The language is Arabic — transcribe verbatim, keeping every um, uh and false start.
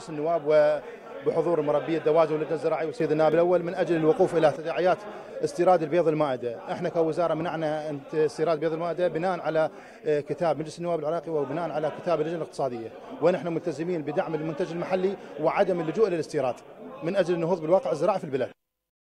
مجلس النواب وبحضور مربي الدواجن واللجنه الزراعيه والسيد النائب الاول من اجل الوقوف الى تداعيات استيراد البيض المائده. احنا كوزاره منعنا استيراد بيض المائده بناء على كتاب مجلس النواب العراقي وبناء على كتاب اللجنه الاقتصاديه، ونحن ملتزمين بدعم المنتج المحلي وعدم اللجوء للاستيراد من اجل النهوض بالواقع الزراعي في البلاد.